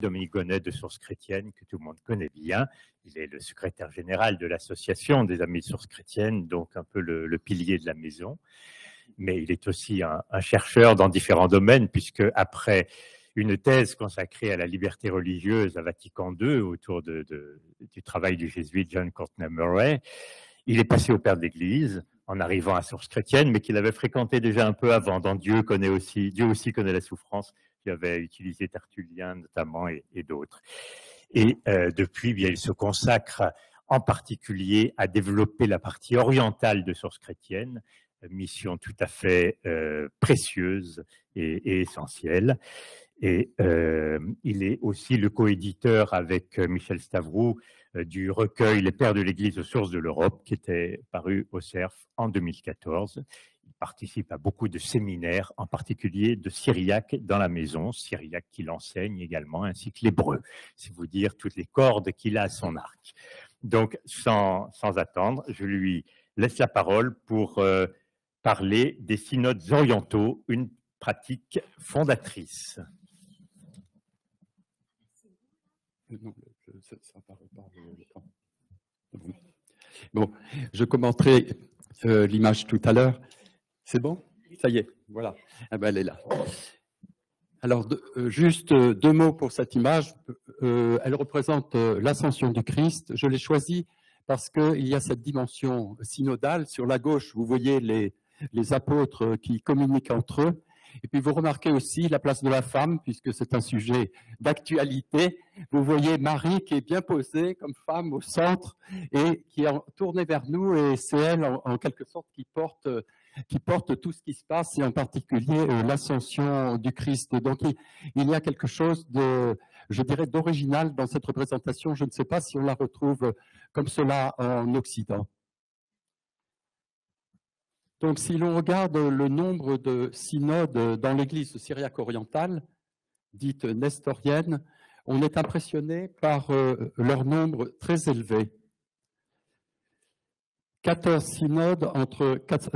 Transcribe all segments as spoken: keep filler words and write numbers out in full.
Dominique Gonnet de Sources Chrétiennes, que tout le monde connaît bien. Il est le secrétaire général de l'association des Amis de Sources Chrétiennes, donc un peu le, le pilier de la maison. Mais il est aussi un, un chercheur dans différents domaines, puisque après une thèse consacrée à la liberté religieuse à Vatican deux, autour de, de, du travail du jésuite John Courtney Murray, il est passé au Père de l'Église, en arrivant à Sources Chrétiennes, mais qu'il avait fréquenté déjà un peu avant, dans Dieu connaît aussi, Dieu aussi connaît la souffrance, qui avait utilisé Tertullien notamment et, et d'autres. Et euh, depuis, bien, il se consacre en particulier à développer la partie orientale de Sources Chrétiennes, mission tout à fait euh, précieuse et, et essentielle. Et euh, il est aussi le coéditeur avec Michel Stavrou euh, du recueil Les Pères de l'Église aux Sources de l'Europe, qui était paru au C E R F en deux mille quatorze. Il participe à beaucoup de séminaires, en particulier de syriaque dans la maison, syriaque qu'il enseigne également, ainsi que l'hébreu. C'est vous dire toutes les cordes qu'il a à son arc. Donc, sans, sans attendre, je lui laisse la parole pour euh, parler des synodes orientaux, une pratique fondatrice. Bon, je commenterai euh, l'image tout à l'heure. C'est bon? Ça y est, voilà. Ah ben, elle est là. Alors, de, euh, juste euh, deux mots pour cette image. Euh, elle représente euh, l'ascension du Christ. Je l'ai choisie parce qu'il y a cette dimension synodale. Sur la gauche, vous voyez les, les apôtres qui communiquent entre eux. Et puis vous remarquez aussi la place de la femme, puisque c'est un sujet d'actualité. Vous voyez Marie qui est bien posée comme femme au centre et qui est tournée vers nous, et c'est elle en, en quelque sorte qui porte, qui porte tout ce qui se passe, et en particulier euh, l'ascension du Christ. Donc il, il y a quelque chose de, je dirais, d'original dans cette représentation. Je ne sais pas si on la retrouve comme cela en Occident. Donc, si l'on regarde le nombre de synodes dans l'église syriaque orientale, dite nestorienne, on est impressionné par euh, leur nombre très élevé. quatorze synodes entre quatre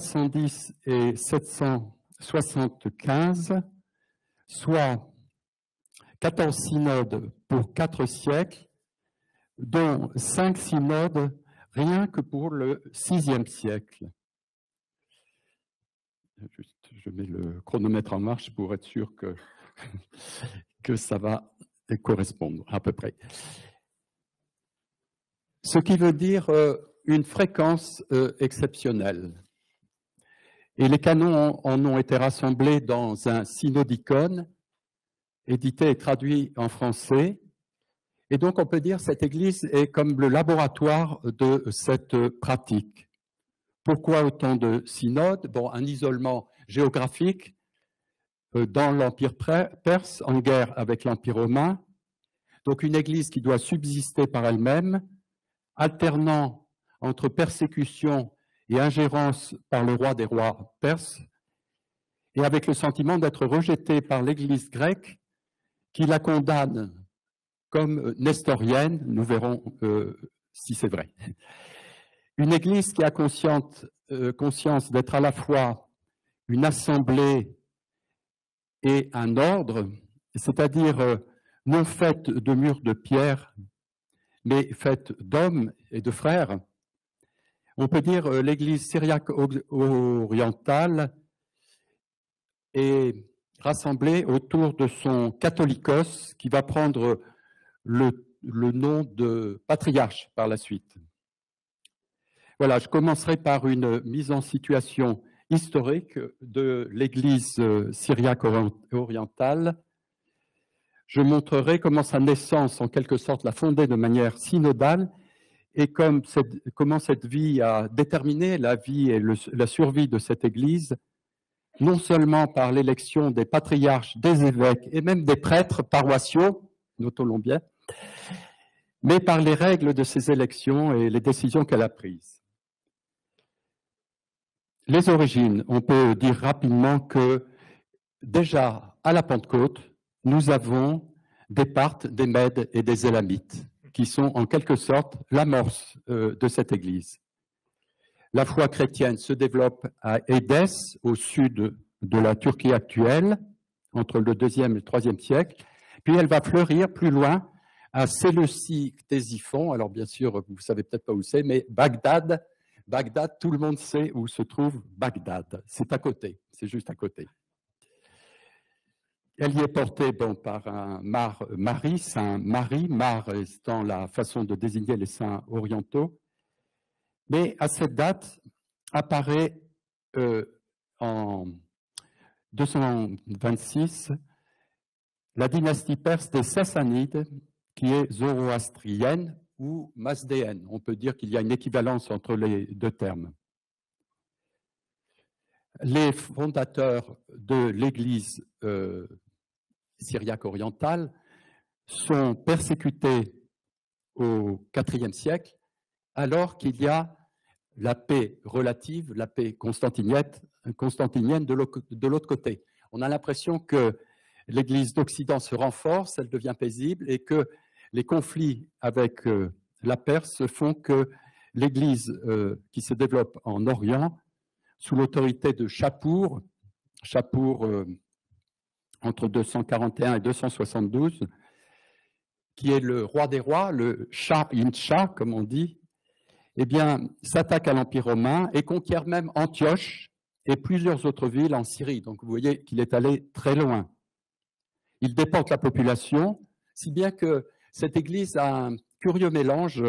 cent dix et sept cent soixante-quinze, soit quatorze synodes pour quatre siècles, dont cinq synodes rien que pour le sixième siècle. Juste, je mets le chronomètre en marche pour être sûr que, que ça va correspondre à peu près. Ce qui veut dire euh, une fréquence euh, exceptionnelle. Et les canons en ont été rassemblés dans un synodicon, édité et traduit en français. Et donc on peut dire que cette église est comme le laboratoire de cette pratique. Pourquoi autant de synodes? Bon, un isolement géographique dans l'Empire perse, en guerre avec l'Empire romain. Donc une église qui doit subsister par elle-même, alternant entre persécution et ingérence par le roi des rois perses, et avec le sentiment d'être rejetée par l'église grecque, qui la condamne comme nestorienne. Nous verrons euh, si c'est vrai. Une église qui a conscience, euh, conscience d'être à la fois une assemblée et un ordre, c'est-à-dire euh, non faite de murs de pierre, mais faite d'hommes et de frères. On peut dire euh, l'église syriaque orientale est rassemblée autour de son catholicos, qui va prendre le, le nom de patriarche par la suite. Voilà, je commencerai par une mise en situation historique de l'église syriaque orientale. Je montrerai comment sa naissance, en quelque sorte, l'a fondée de manière synodale, et comme cette, comment cette vie a déterminé la vie et le, la survie de cette église, non seulement par l'élection des patriarches, des évêques et même des prêtres paroissiaux, nos Colombiens, mais par les règles de ces élections et les décisions qu'elle a prises. Les origines, on peut dire rapidement que déjà à la Pentecôte, nous avons des Parthes, des Mèdes et des Élamites, qui sont en quelque sorte l'amorce euh, de cette église. La foi chrétienne se développe à Édesse, au sud de la Turquie actuelle, entre le deuxième et le troisième siècle, Puis elle va fleurir plus loin à Séleucie-Ctésiphon. Alors bien sûr, vous ne savez peut-être pas où c'est, mais Bagdad, Bagdad, tout le monde sait où se trouve Bagdad. C'est à côté, c'est juste à côté. Elle y est portée bon, par un Mar, Marie, saint Marie, Mar étant la façon de désigner les saints orientaux. Mais à cette date apparaît euh, en deux cent vingt-six la dynastie perse des Sassanides, qui est zoroastrienne ou mazdéenne. On peut dire qu'il y a une équivalence entre les deux termes. Les fondateurs de l'Église euh, syriaque orientale sont persécutés au quatrième siècle, alors qu'il y a la paix relative, la paix constantinienne de l'autre côté. On a l'impression que l'Église d'Occident se renforce, elle devient paisible, et que les conflits avec euh, la Perse font que l'Église euh, qui se développe en Orient, sous l'autorité de Chapour, Chapour euh, entre deux cent quarante et un et deux cent soixante-douze, qui est le roi des rois, le Shahanshah, comme on dit, eh bien, s'attaque à l'Empire romain et conquiert même Antioche et plusieurs autres villes en Syrie. Donc vous voyez qu'il est allé très loin. Il déporte la population, si bien que cette Église a un curieux mélange,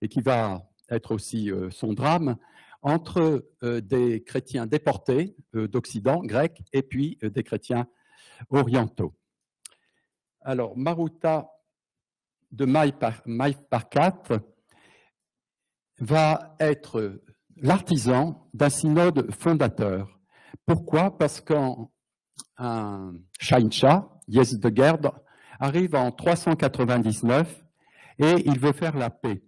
et qui va être aussi son drame, entre des chrétiens déportés d'Occident, grec, et puis des chrétiens orientaux. Alors, Maruta de Maïparkat va être l'artisan d'un synode fondateur. Pourquoi? Parce qu'un Shahanshah, Yezdegerd, arrive en trois cent quatre-vingt-dix-neuf et il veut faire la paix.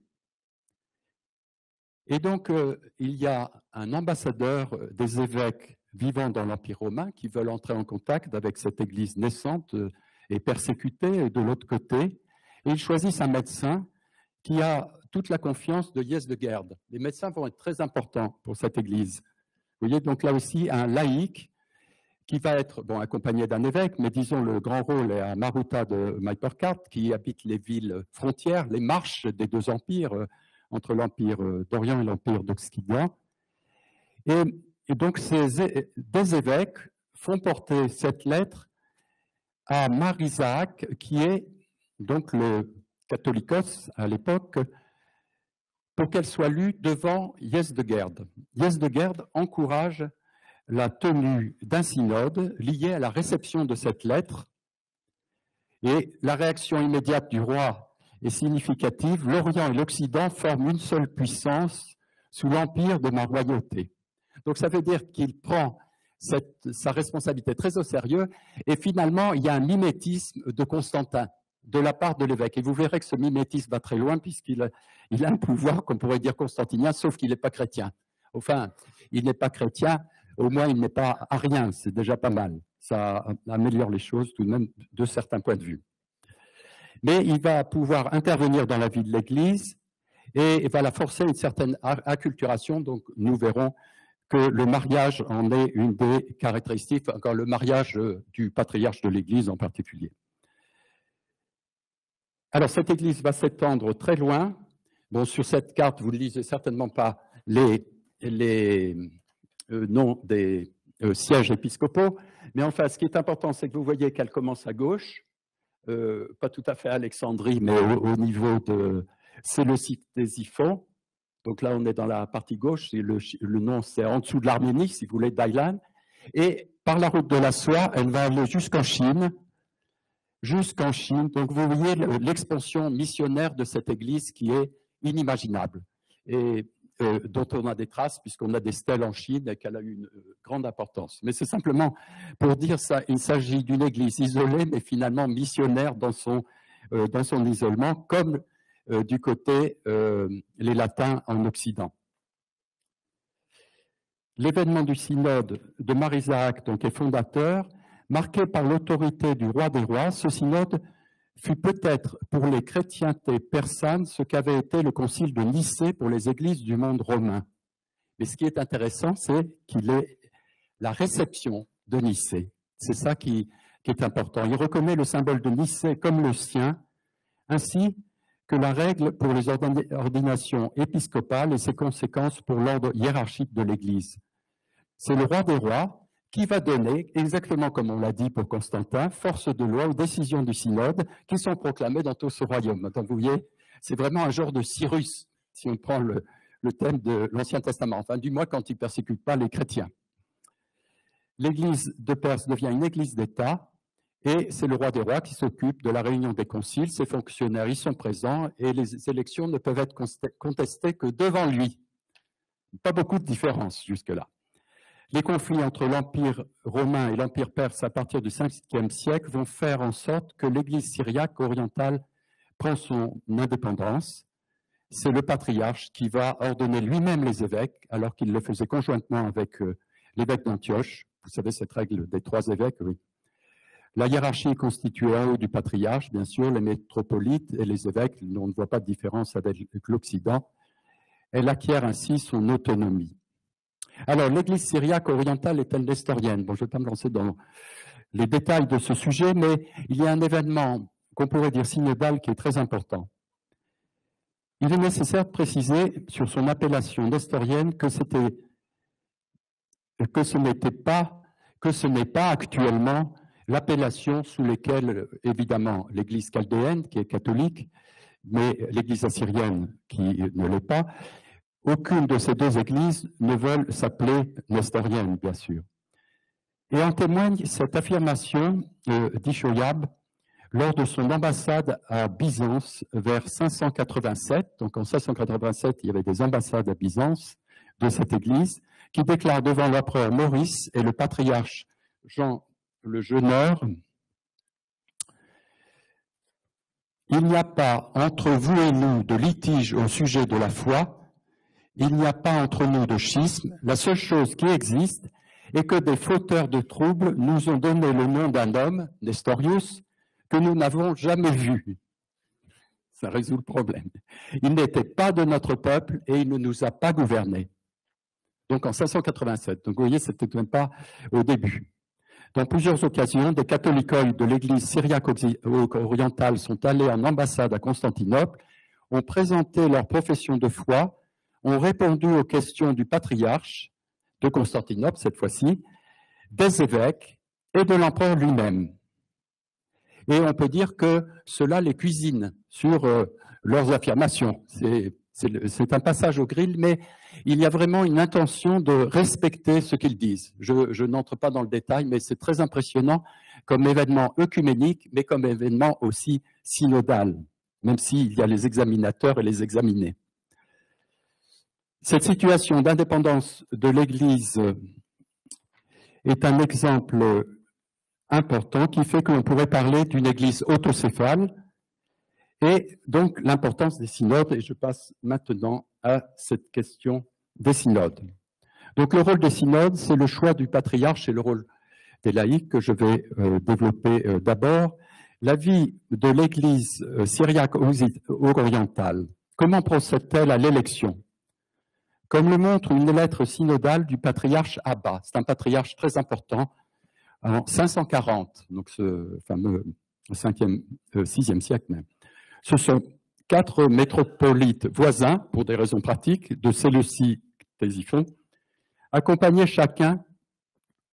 Et donc, euh, il y a un ambassadeur des évêques vivant dans l'Empire romain qui veulent entrer en contact avec cette église naissante et persécutée de l'autre côté. Et ils choisissent un médecin qui a toute la confiance de Yezdegerd. Les médecins vont être très importants pour cette église. Vous voyez, donc là aussi, un laïc qui va être bon, accompagné d'un évêque, mais disons le grand rôle est à Maruta de Maïparkat, qui habite les villes frontières, les marches des deux empires, euh, entre l'Empire d'Orient et l'Empire d'Occident. Et, et donc, ces, des évêques font porter cette lettre à Mar Isaac, qui est donc le catholicos à l'époque, pour qu'elle soit lue devant Yezdegerd. Yezdegerd encourage la tenue d'un synode lié à la réception de cette lettre, et la réaction immédiate du roi est significative. L'Orient et l'Occident forment une seule puissance sous l'empire de ma royauté. Donc ça veut dire qu'il prend cette, sa responsabilité très au sérieux, et finalement il y a un mimétisme de Constantin de la part de l'évêque. Et vous verrez que ce mimétisme va très loin, puisqu'il il a un pouvoir qu'on pourrait dire constantinien, sauf qu'il n'est pas chrétien. Enfin, il n'est pas chrétien, au moins il n'est pas à rien, c'est déjà pas mal. Ça améliore les choses tout de même de certains points de vue. Mais il va pouvoir intervenir dans la vie de l'Église et va la forcer à une certaine acculturation. Donc nous verrons que le mariage en est une des caractéristiques, encore le mariage du patriarche de l'Église en particulier. Alors cette Église va s'étendre très loin. Bon, sur cette carte, vous ne lisez certainement pas les, les euh, noms des euh, sièges épiscopaux, mais enfin, ce qui est important, c'est que vous voyez qu'elle commence à gauche. Euh, pas tout à fait à Alexandrie, mais au, au niveau de Séleucie-Ctésiphon. Donc là, on est dans la partie gauche, et le, le nom c'est en dessous de l'Arménie, si vous voulez, d'Aïlan. Et par la route de la soie, elle va aller jusqu'en Chine, jusqu'en Chine. Donc vous voyez l'expansion missionnaire de cette église qui est inimaginable, et euh, dont on a des traces, puisqu'on a des stèles en Chine, et qu'elle a eu une euh, grande importance. Mais c'est simplement pour dire ça, il s'agit d'une église isolée, mais finalement missionnaire dans son, euh, dans son isolement, comme euh, du côté euh, les Latins en Occident. L'événement du synode de Mar Isaac, donc, est fondateur, marqué par l'autorité du roi des rois. Ce synode fut peut-être pour les chrétientés persanes ce qu'avait été le concile de Nicée pour les églises du monde romain. Mais ce qui est intéressant, c'est qu'il est la réception de Nicée. C'est ça qui, qui est important. Il reconnaît le symbole de Nicée comme le sien, ainsi que la règle pour les ordinations épiscopales et ses conséquences pour l'ordre hiérarchique de l'Église. C'est le roi des rois qui va donner, exactement comme on l'a dit pour Constantin, force de loi aux décisions du synode qui sont proclamées dans tout ce royaume. Donc, vous voyez, c'est vraiment un genre de Cyrus, si on prend le, le thème de l'Ancien Testament, enfin du moins quand il ne persécute pas les chrétiens. L'Église de Perse devient une Église d'État et c'est le roi des rois qui s'occupe de la réunion des conciles, ses fonctionnaires y sont présents et les élections ne peuvent être contestées que devant lui. Pas beaucoup de différence jusque-là. Les conflits entre l'Empire romain et l'Empire perse à partir du cinquième siècle vont faire en sorte que l'Église syriaque orientale prend son indépendance. C'est le patriarche qui va ordonner lui-même les évêques, alors qu'il le faisait conjointement avec euh, l'évêque d'Antioche. Vous savez cette règle des trois évêques, oui. La hiérarchie est constituée en haut du patriarche, bien sûr, les métropolites et les évêques, on ne voit pas de différence avec l'Occident. Elle acquiert ainsi son autonomie. Alors, l'Église syriaque orientale est-elle nestorienne? Bon, je ne vais pas me lancer dans les détails de ce sujet, mais il y a un événement qu'on pourrait dire synodal qui est très important. Il est nécessaire de préciser sur son appellation nestorienne que c'était, que ce n'était pas, que ce n'est pas actuellement l'appellation sous laquelle, évidemment, l'Église chaldéenne, qui est catholique, mais l'Église assyrienne, qui ne l'est pas. Aucune de ces deux églises ne veulent s'appeler nestorienne, bien sûr. Et en témoigne cette affirmation euh, d'Ishoyab lors de son ambassade à Byzance vers cinq cent quatre-vingt-sept. Donc en cinq cent quatre-vingt-sept, il y avait des ambassades à Byzance de cette église qui déclare devant l'empereur Maurice et le patriarche Jean le Jeûneur: « Il n'y a pas entre vous et nous de litige au sujet de la foi. » Il n'y a pas entre nous de schisme, la seule chose qui existe est que des fauteurs de troubles nous ont donné le nom d'un homme, Nestorius, que nous n'avons jamais vu. » Ça résout le problème. Il n'était pas de notre peuple et il ne nous a pas gouvernés. Donc en cinq cent quatre-vingt-sept, donc vous voyez, c'était même pas au début. Dans plusieurs occasions, des catholicoles de l'église syriaque orientale sont allés en ambassade à Constantinople, ont présenté leur profession de foi, ont répondu aux questions du patriarche de Constantinople, cette fois-ci, des évêques et de l'empereur lui-même. Et on peut dire que cela les cuisine sur euh, leurs affirmations. C'est un passage au grill, mais il y a vraiment une intention de respecter ce qu'ils disent. Je, je n'entre pas dans le détail, mais c'est très impressionnant comme événement œcuménique, mais comme événement aussi synodal, même s'il y a les examinateurs et les examinés. Cette situation d'indépendance de l'Église est un exemple important qui fait que l'on pourrait parler d'une Église autocéphale et donc l'importance des synodes. Et je passe maintenant à cette question des synodes. Donc le rôle des synodes, c'est le choix du patriarche et le rôle des laïcs que je vais euh, développer euh, d'abord. La vie de l'Église syriaque orientale, comment procède-t-elle à l'élection? Comme le montre une lettre synodale du patriarche Aba, c'est un patriarche très important, en cinq cent quarante, donc ce fameux cinquième, sixième siècle même. Ce sont quatre métropolites voisins, pour des raisons pratiques, de Séleucie-Ctésiphon, accompagnés chacun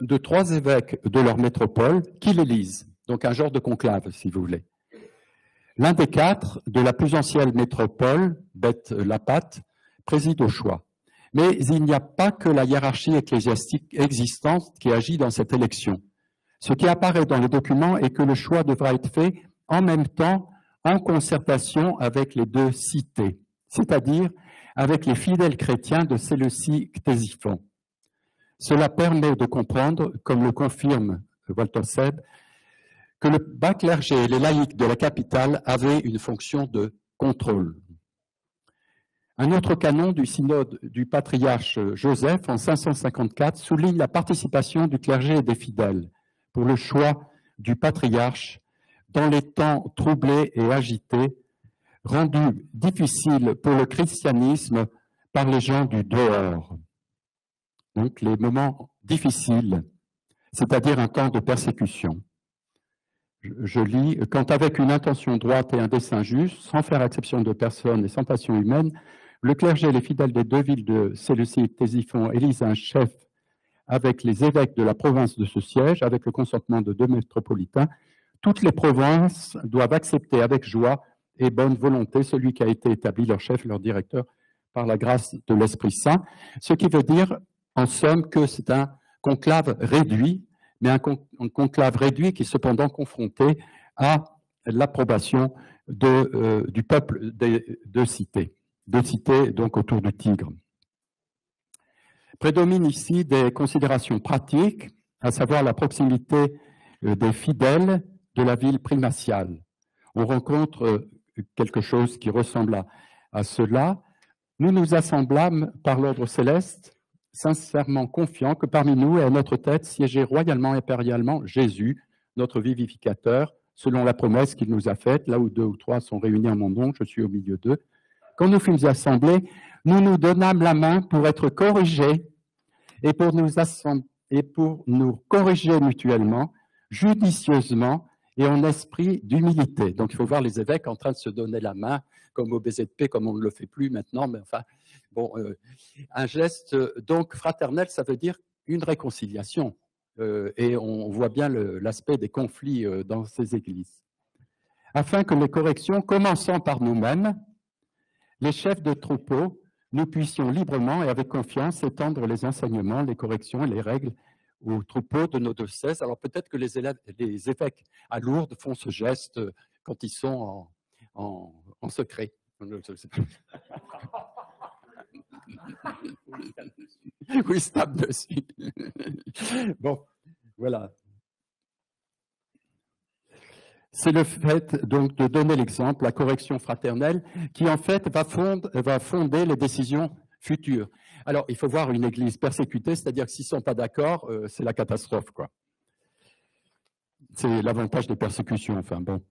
de trois évêques de leur métropole qui l'élisent, donc un genre de conclave, si vous voulez. L'un des quatre, de la plus ancienne métropole, Bet-Lapat, préside au choix. Mais il n'y a pas que la hiérarchie ecclésiastique existante qui agit dans cette élection. Ce qui apparaît dans les documents est que le choix devra être fait en même temps en concertation avec les deux cités, c'est-à-dire avec les fidèles chrétiens de Séleucie-Ctésiphon. Cela permet de comprendre, comme le confirme Walter Seb, que le bas clergé et les laïcs de la capitale avaient une fonction de contrôle. Un autre canon du synode du patriarche Joseph, en cinq cent cinquante-quatre, souligne la participation du clergé et des fidèles pour le choix du patriarche dans les temps troublés et agités, rendus difficiles pour le christianisme par les gens du dehors. Donc les moments difficiles, c'est-à-dire un temps de persécution. je lis « Quand avec une intention droite et un dessein juste, sans faire exception de personne et sans passion humaine, le clergé et les fidèles des deux villes de Séleucie-Ctésiphon élisent un chef avec les évêques de la province de ce siège, avec le consentement de deux métropolitains. Toutes les provinces doivent accepter avec joie et bonne volonté celui qui a été établi leur chef, leur directeur, par la grâce de l'Esprit Saint. » Ce qui veut dire, en somme, que c'est un conclave réduit, mais un conclave réduit qui est cependant confronté à l'approbation de, euh, du peuple des deux cités, deux cités donc autour du Tigre. Prédominent ici des considérations pratiques, à savoir la proximité des fidèles de la ville primatiale. On rencontre quelque chose qui ressemble à, à cela. Nous nous assemblâmes par l'ordre céleste, sincèrement confiants que parmi nous et à notre tête siégeait royalement et impérialement Jésus, notre vivificateur, selon la promesse qu'il nous a faite. Là où deux ou trois sont réunis en mon nom, je suis au milieu d'eux. Quand nous fûmes assemblés, nous nous donnâmes la main pour être corrigés et pour nous, et pour nous corriger mutuellement, judicieusement et en esprit d'humilité. Donc il faut voir les évêques en train de se donner la main, comme au baiser de paix, comme on ne le fait plus maintenant, mais enfin, bon, euh, un geste donc fraternel, ça veut dire une réconciliation. Euh, et on voit bien l'aspect des conflits euh, dans ces églises. Afin que les corrections, commençant par nous-mêmes, les chefs de troupeau, nous puissions librement et avec confiance étendre les enseignements, les corrections et les règles aux troupeaux de nos diocèses. Alors peut-être que les, élèves, les évêques à Lourdes font ce geste quand ils sont en, en, en secret. Oui, se tape dessus. Bon, voilà. C'est le fait donc de donner l'exemple, la correction fraternelle, qui en fait va, fondre, va fonder les décisions futures. Alors, il faut voir une église persécutée, c'est-à-dire que s'ils ne sont pas d'accord, euh, c'est la catastrophe, quoi. C'est l'avantage des persécutions, enfin bon.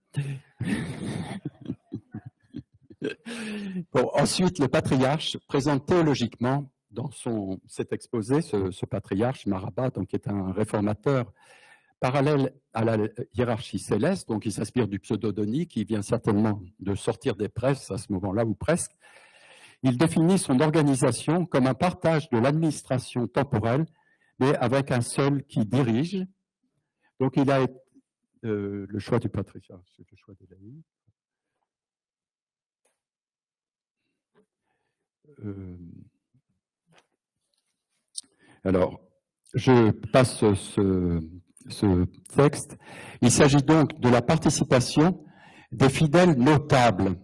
Bon, ensuite, le patriarche présente théologiquement dans son, cet exposé, ce, ce patriarche Marabat, donc, qui est un réformateur, parallèle à la hiérarchie céleste, donc il s'inspire du pseudo-Denis qui vient certainement de sortir des presses à ce moment-là, ou presque. Il définit son organisation comme un partage de l'administration temporelle, mais avec un seul qui dirige. Donc il a euh, le choix du patriarche, c'est le choix de la vie. Euh, alors, je passe ce... ce texte. Il s'agit donc de la participation des fidèles notables.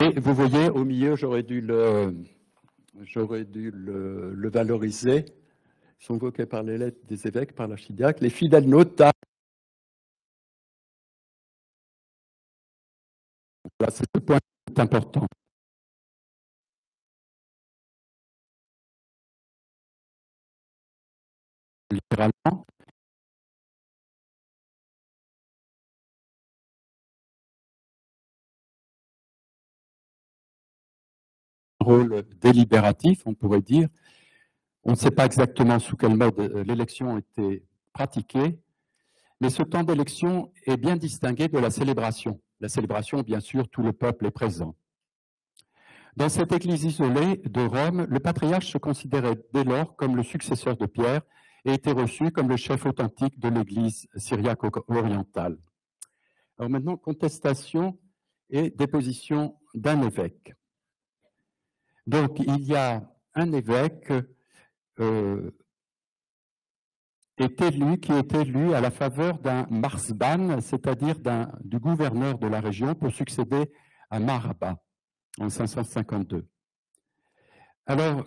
Et vous voyez au milieu, j'aurais dû le... J'aurais dû le, le valoriser. Ils sont invoqués par les lettres des évêques, par l'archidiacre, les fidèles notables. Voilà, c'est ce point qui est important. Littéralement. Rôle délibératif, on pourrait dire. On ne sait pas exactement sous quel mode l'élection a été pratiquée, mais ce temps d'élection est bien distingué de la célébration. La célébration, bien sûr, tout le peuple est présent. Dans cette église isolée de Rome, le patriarche se considérait dès lors comme le successeur de Pierre et était reçu comme le chef authentique de l'église syriaque orientale. Alors maintenant, contestation et déposition d'un évêque. Donc, il y a un évêque euh, est élu, qui est élu à la faveur d'un marsban, c'est-à-dire du gouverneur de la région, pour succéder à Maraba, en cinq cent cinquante-deux. Alors,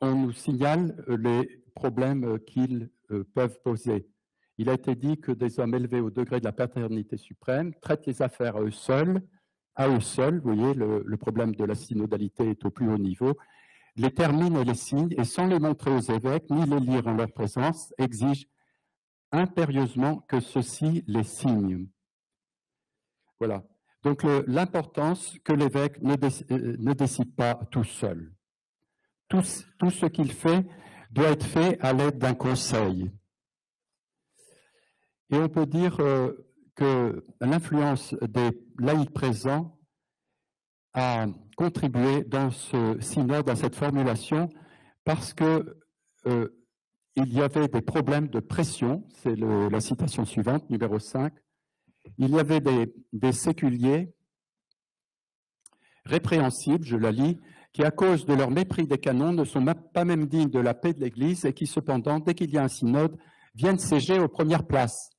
on nous signale les problèmes qu'ils euh, peuvent poser. Il a été dit que des hommes élevés au degré de la paternité suprême traitent les affaires à eux seuls, à eux seuls, vous voyez, le, le problème de la synodalité est au plus haut niveau, les termine et les signe, et sans les montrer aux évêques, ni les lire en leur présence, exige impérieusement que ceux-ci les signent. Voilà. Donc l'importance que l'évêque ne, dé, euh, ne décide pas tout seul. Tout, tout ce qu'il fait doit être fait à l'aide d'un conseil. Et on peut dire euh, que l'influence des laïcs présents a contribué dans ce synode, à cette formulation, parce que euh, il y avait des problèmes de pression, c'est la citation suivante, numéro cinq. Il y avait des, des séculiers répréhensibles, je la lis, qui à cause de leur mépris des canons ne sont pas même dignes de la paix de l'Église et qui cependant, dès qu'il y a un synode, viennent siéger aux premières places.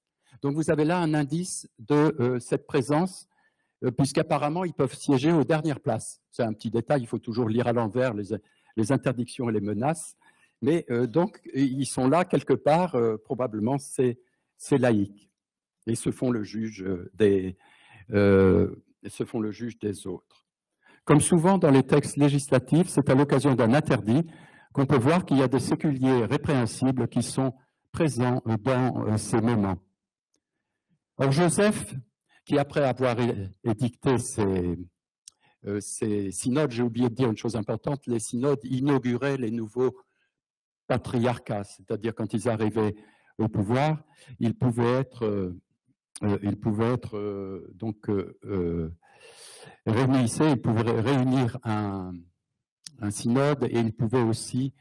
Donc vous avez là un indice de euh, cette présence, euh, puisqu'apparemment ils peuvent siéger aux dernières places. C'est un petit détail, il faut toujours lire à l'envers les, les interdictions et les menaces. Mais euh, donc ils sont là quelque part, euh, probablement ces laïcs. Et se font le juge des, euh, se font le juge des autres. Comme souvent dans les textes législatifs, c'est à l'occasion d'un interdit qu'on peut voir qu'il y a des séculiers répréhensibles qui sont présents dans ces moments. Or Joseph, qui après avoir édicté ces, euh, ces synodes, j'ai oublié de dire une chose importante, les synodes inauguraient les nouveaux patriarcats, c'est-à-dire quand ils arrivaient au pouvoir, ils pouvaient être... Euh, Euh, il pouvait être euh, donc euh, euh, réunissait, il pouvait réunir un, un synode et il pouvait aussi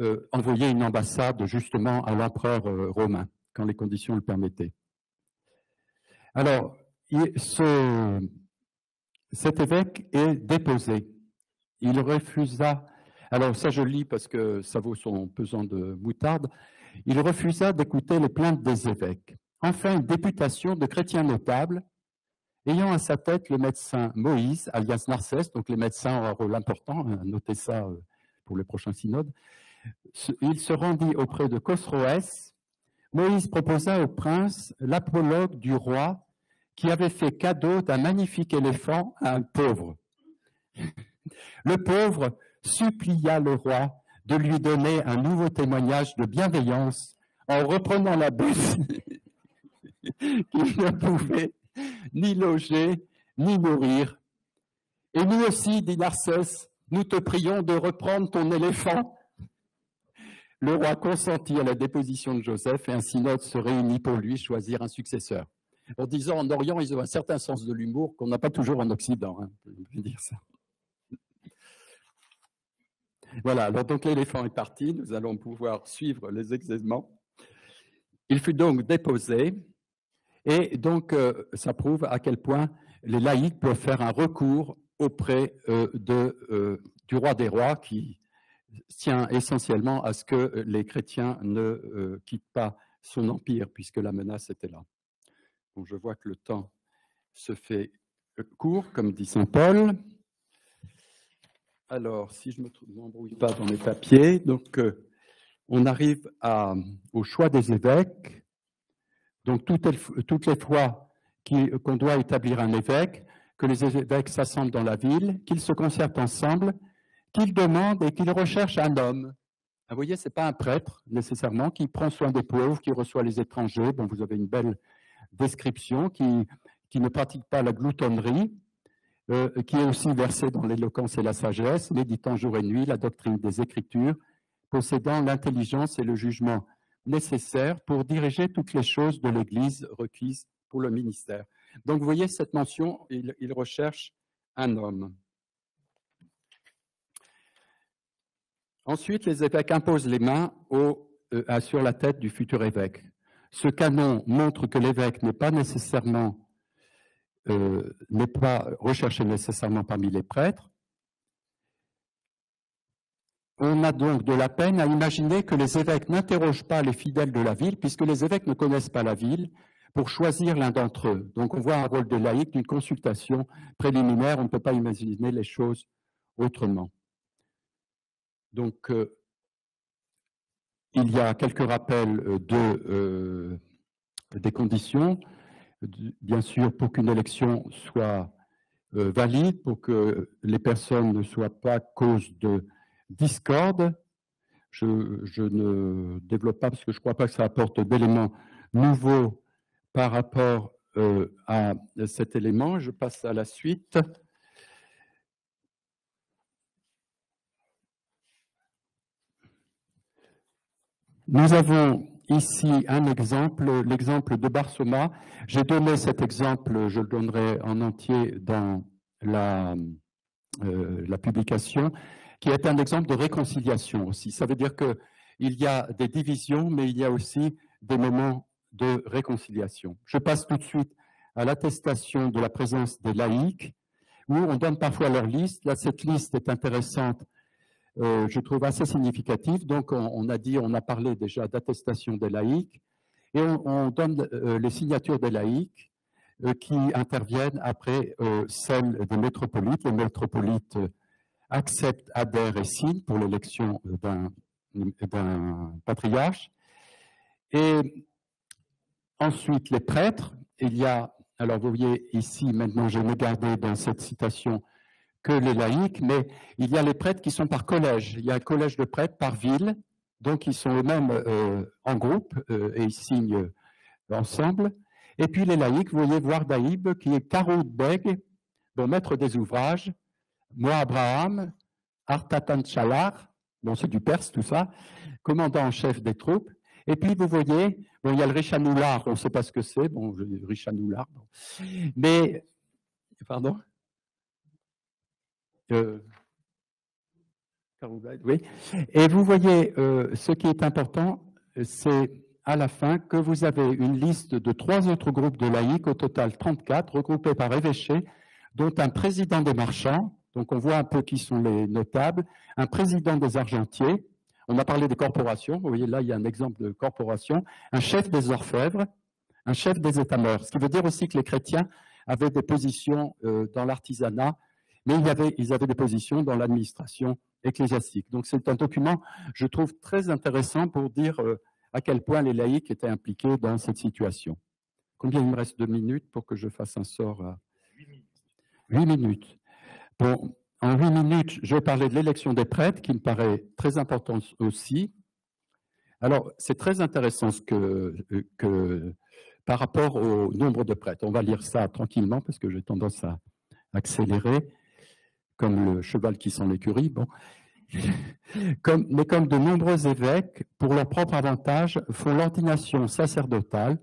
euh, envoyer une ambassade justement à l'empereur euh, romain quand les conditions le permettaient. Alors, il, ce, cet évêque est déposé. Il refusa. Alors ça je lis parce que ça vaut son pesant de moutarde. Il refusa d'écouter les plaintes des évêques. Enfin, une députation de chrétiens notables, ayant à sa tête le médecin Moïse, alias Narcès, donc les médecins ont un rôle important, notez ça pour le prochain synode. Il se rendit auprès de Kosroès. Moïse proposa au prince l'apologue du roi qui avait fait cadeau d'un magnifique éléphant à un pauvre. Le pauvre supplia le roi de lui donner un nouveau témoignage de bienveillance en reprenant la bête. Qu'il ne pouvait ni loger, ni nourrir. Et nous aussi, dit Narcès, nous te prions de reprendre ton éléphant. Le roi consentit à la déposition de Joseph et un synode se réunit pour lui choisir un successeur. En disant, en Orient, ils ont un certain sens de l'humour qu'on n'a pas toujours en Occident. Hein, je veux dire ça. Voilà, alors donc l'éléphant est parti, nous allons pouvoir suivre les examens. Il fut donc déposé. Et donc, euh, ça prouve à quel point les laïcs peuvent faire un recours auprès euh, de, euh, du roi des rois qui tient essentiellement à ce que les chrétiens ne euh, quittent pas son empire puisque la menace était là. Bon, je vois que le temps se fait court, comme dit saint Paul. Alors, si je ne me m'embrouille pas dans mes papiers, donc euh, on arrive à, au choix des évêques. Donc, toutes les fois qu'on doit établir un évêque, que les évêques s'assemblent dans la ville, qu'ils se concertent ensemble, qu'ils demandent et qu'ils recherchent un homme. Vous voyez, ce n'est pas un prêtre, nécessairement, qui prend soin des pauvres, qui reçoit les étrangers. Bon, vous avez une belle description, qui, qui ne pratique pas la gloutonnerie, euh, qui est aussi versé dans l'éloquence et la sagesse, méditant jour et nuit la doctrine des Écritures, possédant l'intelligence et le jugement nécessaire pour diriger toutes les choses de l'Église requises pour le ministère. Donc vous voyez cette mention, il, il recherche un homme. Ensuite, les évêques imposent les mains au, euh, sur la tête du futur évêque. Ce canon montre que l'évêque n'est pas nécessairement, euh, n'est pas recherché nécessairement parmi les prêtres. On a donc de la peine à imaginer que les évêques n'interrogent pas les fidèles de la ville, puisque les évêques ne connaissent pas la ville, pour choisir l'un d'entre eux. Donc on voit un rôle de laïc, d'une consultation préliminaire, on ne peut pas imaginer les choses autrement. Donc euh, il y a quelques rappels de, euh, des conditions, bien sûr pour qu'une élection soit euh, valide, pour que les personnes ne soient pas cause de discorde. Je, je ne développe pas parce que je ne crois pas que ça apporte d'éléments nouveaux par rapport euh, à cet élément. Je passe à la suite. Nous avons ici un exemple, l'exemple de Barsoma. J'ai donné cet exemple, je le donnerai en entier dans la, euh, la publication, qui est un exemple de réconciliation aussi. Ça veut dire qu'il y a des divisions, mais il y a aussi des moments de réconciliation. Je passe tout de suite à l'attestation de la présence des laïcs, où on donne parfois leur liste. Là, cette liste est intéressante. Euh, je trouve assez significatif. Donc, on, on a dit, on a parlé déjà d'attestation des laïcs, et on, on donne euh, les signatures des laïcs euh, qui interviennent après euh, celles des métropolites. Les métropolites acceptent, adhèrent et signent pour l'élection d'un patriarche. Et ensuite, les prêtres. Il y a, alors vous voyez ici, maintenant, je me gardais dans cette citation que les laïcs, mais il y a les prêtres qui sont par collège. Il y a un collège de prêtres par ville, donc ils sont eux-mêmes euh, en groupe euh, et ils signent euh, ensemble. Et puis les laïcs, vous voyez voir Daïb, qui est Karoud Beg, bon maître des ouvrages, Moi Abraham, Artatan Chalar, bon c'est du Perse tout ça, commandant en chef des troupes. Et puis vous voyez, bon, il y a le Richanoular, on ne sait pas ce que c'est, bon, Richanoular, bon. Mais, pardon Euh, oui. Et vous voyez, euh, ce qui est important, c'est à la fin que vous avez une liste de trois autres groupes de laïcs, au total trente-quatre, regroupés par évêché, dont un président des marchands, donc on voit un peu qui sont les notables, un président des argentiers, on a parlé des corporations, vous voyez là il y a un exemple de corporation, un chef des orfèvres, un chef des étameurs, ce qui veut dire aussi que les chrétiens avaient des positions euh, dans l'artisanat, mais il y avait, ils avaient des positions dans l'administration ecclésiastique. Donc c'est un document, je trouve, très intéressant pour dire euh, à quel point les laïcs étaient impliqués dans cette situation. Combien il me reste de minutes pour que je fasse un sort à... Huit minutes. Bon, en huit minutes, je vais parler de l'élection des prêtres, qui me paraît très importante aussi. Alors, c'est très intéressant ce que, que, par rapport au nombre de prêtres. On va lire ça tranquillement, parce que j'ai tendance à accélérer. Comme le cheval qui sent l'écurie, bon. comme, mais comme de nombreux évêques, pour leur propre avantage, font l'ordination sacerdotale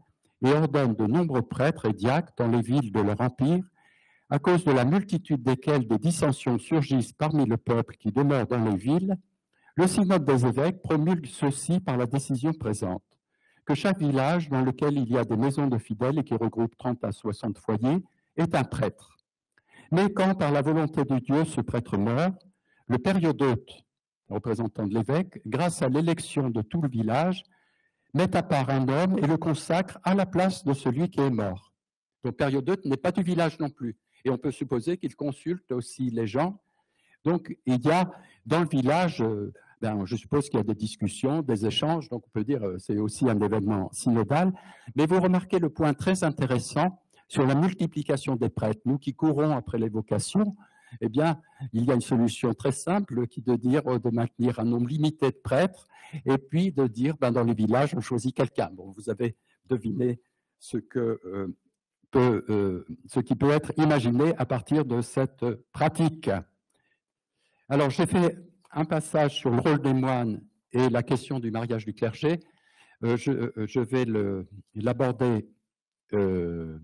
et ordonnent de nombreux prêtres et diacres dans les villes de leur empire, à cause de la multitude desquelles des dissensions surgissent parmi le peuple qui demeure dans les villes, le synode des évêques promulgue ceci par la décision présente, que chaque village dans lequel il y a des maisons de fidèles et qui regroupe trente à soixante foyers est un prêtre. Mais quand, par la volonté de Dieu, ce prêtre meurt, le périodote, représentant de l'évêque, grâce à l'élection de tout le village, met à part un homme et le consacre à la place de celui qui est mort. Donc, périodote n'est pas du village non plus. Et on peut supposer qu'il consulte aussi les gens. Donc, il y a dans le village, ben, je suppose qu'il y a des discussions, des échanges, donc on peut dire que c'est aussi un événement synodal. Mais vous remarquez le point très intéressant sur la multiplication des prêtres. Nous qui courons après les vocations, eh bien, il y a une solution très simple qui est de dire de maintenir un nombre limité de prêtres et puis de dire, ben, dans les villages, on choisit quelqu'un. Bon, vous avez deviné ce, que, euh, peut, euh, ce qui peut être imaginé à partir de cette pratique. Alors, j'ai fait un passage sur le rôle des moines et la question du mariage du clergé. Euh, je, je vais l'aborder euh,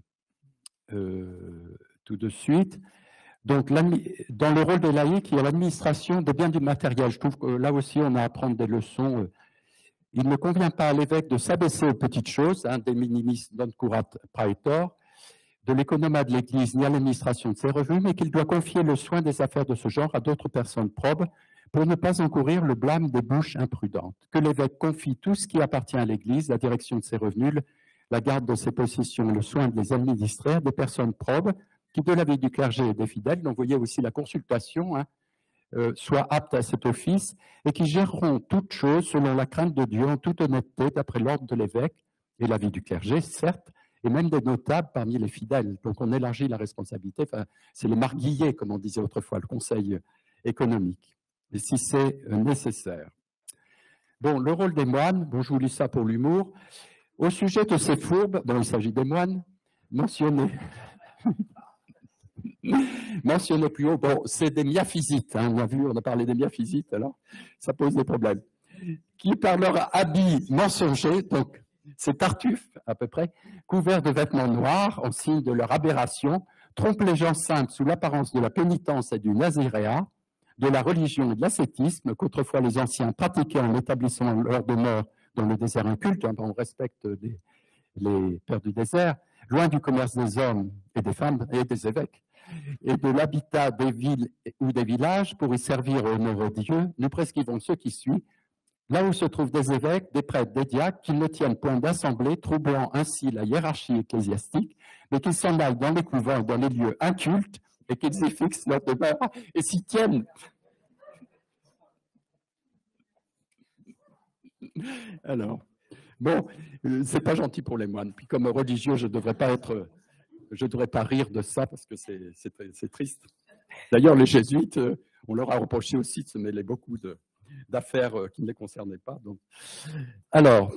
Euh, tout de suite. Donc, dans le rôle des laïcs, il y a l'administration des biens du matériel. Je trouve que là aussi, on a à apprendre des leçons. Il ne convient pas à l'évêque de s'abaisser aux petites choses, hein, des minimis non curat praetor, de l'économat de l'Église, ni à l'administration de ses revenus, mais qu'il doit confier le soin des affaires de ce genre à d'autres personnes probes pour ne pas encourir le blâme des bouches imprudentes. Que l'évêque confie tout ce qui appartient à l'Église, la direction de ses revenus, la garde de ses possessions, le soin de les administrer à des personnes probes qui, de l'avis du clergé et des fidèles, dont vous voyez aussi la consultation, hein, euh, soient aptes à cet office et qui géreront toutes choses selon la crainte de Dieu, en toute honnêteté, d'après l'ordre de l'évêque et l'avis du clergé, certes, et même des notables parmi les fidèles. Donc on élargit la responsabilité, enfin, c'est le marguillier, comme on disait autrefois, le conseil économique. mais si c'est nécessaire. Bon, le rôle des moines, bon, je vous lis ça pour l'humour. Au sujet de ces fourbes, dont il s'agit des moines, mentionnés, mentionnés plus haut, bon, c'est des miaphysites, hein, on a vu, on a parlé des miaphysites, alors ça pose des problèmes, qui par leur habit mensonger, donc c'est Tartuffe à peu près, couverts de vêtements noirs en signe de leur aberration, trompent les gens simples sous l'apparence de la pénitence et du naziréat, de la religion et de l'ascétisme qu'autrefois les anciens pratiquaient en établissant leur demeure dans le désert inculte, hein, on respecte des, les pères du désert, loin du commerce des hommes et des femmes et des évêques, et de l'habitat des villes ou des villages pour y servir au nom de Dieu. Nous prescrivons ce qui suit, là où se trouvent des évêques, des prêtres, des diacres, qu'ils ne tiennent point d'assemblée, troublant ainsi la hiérarchie ecclésiastique, mais qu'ils s'en aillent dans les couvents, dans les lieux incultes, et qu'ils y fixent leur demeure et s'y tiennent. Alors, bon, c'est pas gentil pour les moines. Puis comme religieux, je ne devrais pas être, je devrais pas rire de ça parce que c'est triste. D'ailleurs, les jésuites, on leur a reproché aussi de se mêler beaucoup de d'affaires qui ne les concernaient pas. Donc. Alors,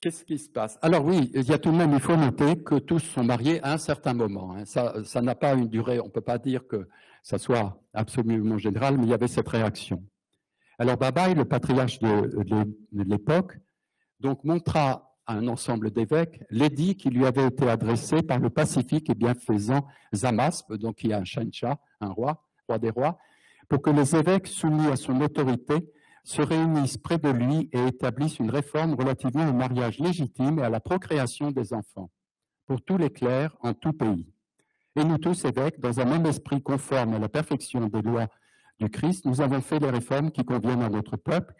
qu'est-ce qui se passe? Alors oui, il y a tout de même, il faut noter que tous sont mariés à un certain moment. Hein. Ça, ça n'a pas une durée, on ne peut pas dire que ça soit absolument général, mais il y avait cette réaction. Alors Babaï, le patriarche de, de, de l'époque, donc montra à un ensemble d'évêques l'édit qui lui avait été adressé par le pacifique et bienfaisant Zamasp, donc qui est un Shahanshah, un roi, roi des rois, pour que les évêques soumis à son autorité se réunissent près de lui et établissent une réforme relativement au mariage légitime et à la procréation des enfants, pour tous les clercs en tout pays. Et nous tous, évêques, dans un même esprit conforme à la perfection des lois du Christ, nous avons fait les réformes qui conviennent à notre peuple,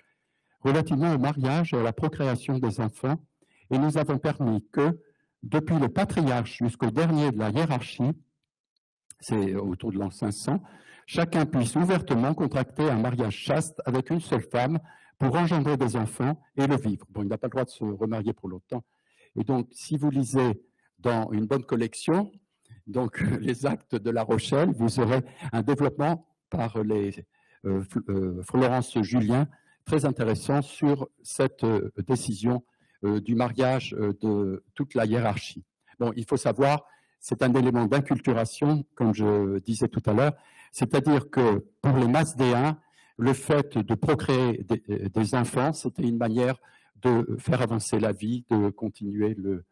relativement au mariage et à la procréation des enfants, et nous avons permis que, depuis le patriarche jusqu'au dernier de la hiérarchie, c'est autour de l'an cinq cents, chacun puisse ouvertement contracter un mariage chaste avec une seule femme pour engendrer des enfants et le vivre. Bon, il n'a pas le droit de se remarier pour longtemps. Et donc, si vous lisez dans une bonne collection, donc les actes de La Rochelle, vous aurez un développement par les, euh, euh, Florence Julien, très intéressant sur cette euh, décision euh, du mariage euh, de toute la hiérarchie. Bon, il faut savoir, c'est un élément d'inculturation, comme je disais tout à l'heure, c'est-à-dire que pour les Masdéens, le fait de procréer des, des enfants, c'était une manière de faire avancer la vie, de continuer le,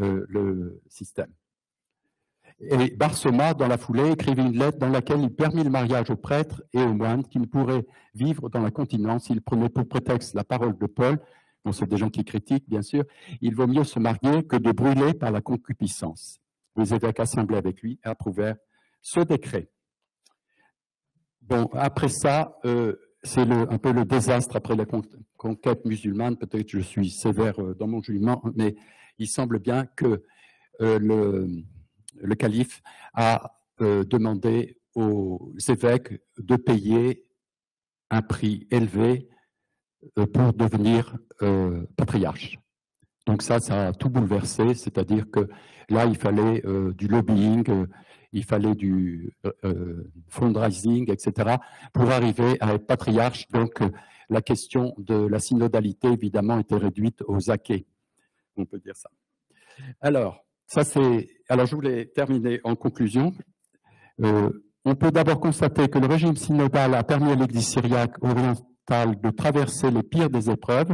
euh, le système. Et Barsoma, dans la foulée, écrivit une lettre dans laquelle il permit le mariage aux prêtres et aux moines qui ne pourraient vivre dans la continence. Il prenait pour prétexte la parole de Paul, bon, c'est des gens qui critiquent bien sûr, il vaut mieux se marier que de brûler par la concupiscence. Les évêques assemblés avec lui approuvèrent ce décret. Bon, après ça, euh, c'est un peu le désastre après la conquête musulmane. Peut-être que je suis sévère dans mon jugement, mais il semble bien que euh, le, le calife a euh, demandé aux évêques de payer un prix élevé euh, pour devenir euh, patriarche. Donc ça, ça a tout bouleversé, c'est-à-dire que là, il fallait euh, du lobbying, euh, il fallait du euh, fundraising, et cetera, pour arriver à être patriarche. Donc euh, la question de la synodalité, évidemment, était réduite aux acquets, on peut dire ça. Alors, ça c'est. Alors je voulais terminer en conclusion. Euh, on peut d'abord constater que le régime synodal a permis à l'Église syriaque orientale de traverser les pires des épreuves,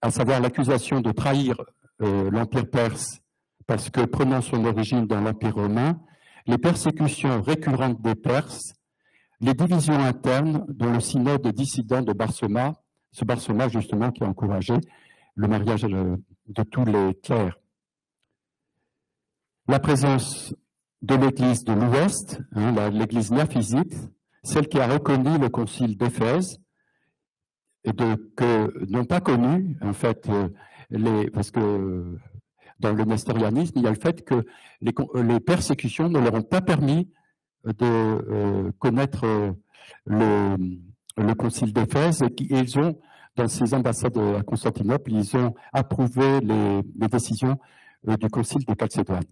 à savoir l'accusation de trahir euh, l'Empire perse parce que prenant son origine dans l'Empire romain, les persécutions récurrentes des Perses, les divisions internes dont le synode dissident de Barsoma, ce Barsoma justement qui a encouragé le mariage de, de tous les clercs. La présence de l'Église de l'Ouest, hein, l'Église néaphysite, celle qui a reconnu le concile d'Éphèse, et de, que n'ont pas connu, en fait, les, parce que dans le nestorianisme, il y a le fait que les, les persécutions ne leur ont pas permis de euh, connaître le, le concile d'Éphèse, et qu'ils ont, dans ces ambassades à Constantinople, ils ont approuvé les, les décisions euh, du concile de Chalcédoine.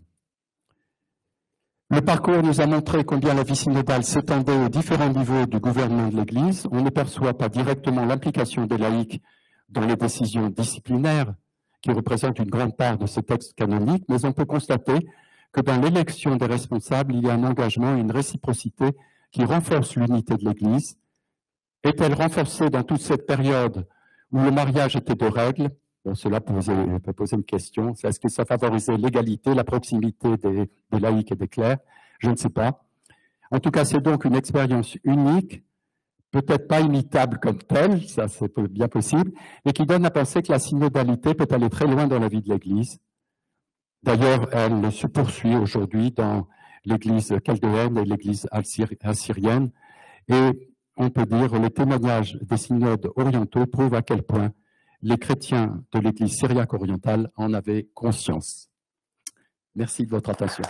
Le parcours nous a montré combien la vie synodale s'étendait aux différents niveaux du gouvernement de l'Église. On ne perçoit pas directement l'implication des laïcs dans les décisions disciplinaires, qui représentent une grande part de ces textes canoniques, mais on peut constater que dans l'élection des responsables, il y a un engagement et une réciprocité qui renforcent l'unité de l'Église. Est-elle renforcée dans toute cette période où le mariage était de règle? Bon, cela peut poser une question. Est-ce que ça favorisait l'égalité, la proximité des, des laïcs et des clercs? Je ne sais pas. En tout cas, c'est donc une expérience unique, peut-être pas imitable comme telle, ça c'est bien possible, mais qui donne à penser que la synodalité peut aller très loin dans la vie de l'Église. D'ailleurs, elle se poursuit aujourd'hui dans l'Église chaldéenne et l'Église assyrienne. Et on peut dire, les témoignages des synodes orientaux prouvent à quel point les chrétiens de l'Église syriaque orientale en avaient conscience. Merci de votre attention.